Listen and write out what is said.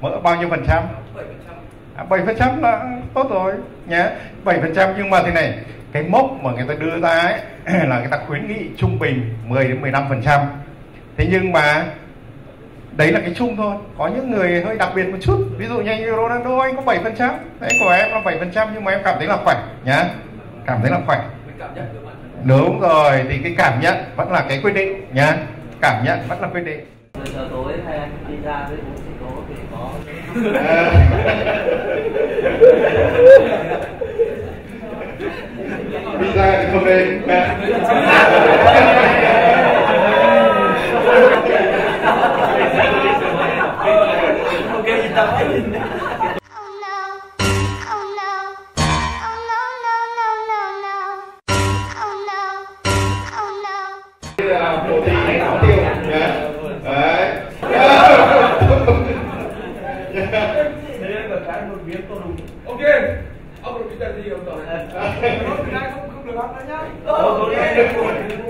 Mở bao nhiêu phần trăm? 7% là tốt rồi nhé, 7%. Nhưng mà thế này, cái mốc mà người ta đưa ra ấy, là người ta khuyến nghị trung bình 10 đến 15%. Thế nhưng mà đấy là cái chung thôi, có những người hơi đặc biệt một chút. Ví dụ như anh Ronaldo, anh có 7%, đấy, của em là 7%, nhưng mà em cảm thấy là khỏe nhá, cảm thấy là khỏe. Đúng rồi, thì cái cảm nhận vẫn là cái quyết định nhá, cảm nhận vẫn là quyết định. Tối hay anh đi ra với bố thì có đi ra thì không nên. Ok, ông rồi biết là gì không? Không được ăn nữa nhá.